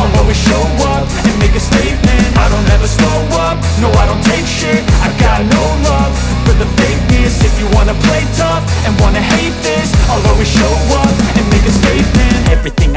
I'll always show up and make a statement. I don't ever slow up, no I don't take shit. I got no love for the fakeness. If you wanna play tough and wanna hate this, I'll always show up and make a statement. Everything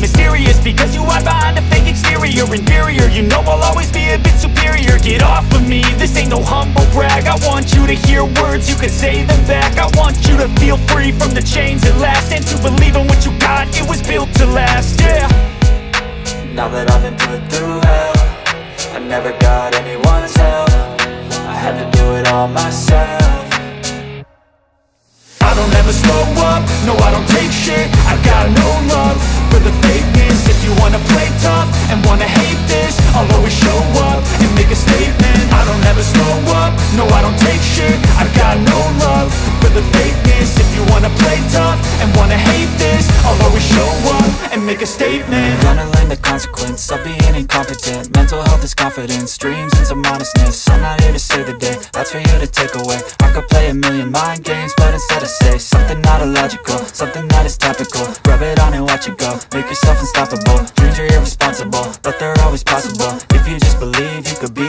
Mysterious, because you hide behind a fake exterior. Inferior, you know I'll always be a bit superior. Get off of me, this ain't no humble brag. I want you to hear words, you can say them back. I want you to feel free from the chains at last, and to believe in what you got, it was built to last, yeah. Now that I've been put through hell, I never got anyone's help. I had to do it all myself. I don't ever slow up, no I don't take shit. I've got no love for the fakeness. If you wanna play tough and wanna hate this, I'll always show up and make a statement. I don't ever slow up, no I don't take shit. I've got no love for the fakeness. If you wanna play tough and wanna hate this, I'll always show up and make a statement. Gonna learn the consequences of being incompetent. Mental health is confidence, dreams and some honestness. I'm not here to save the day, that's for you to take away. I could play a million mind games, but instead I say something not illogical, something that is topical. Rub it on and watch it go, make yourself unstoppable. Dreams are irresponsible, but they're always possible. If you just believe, you could be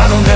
I don't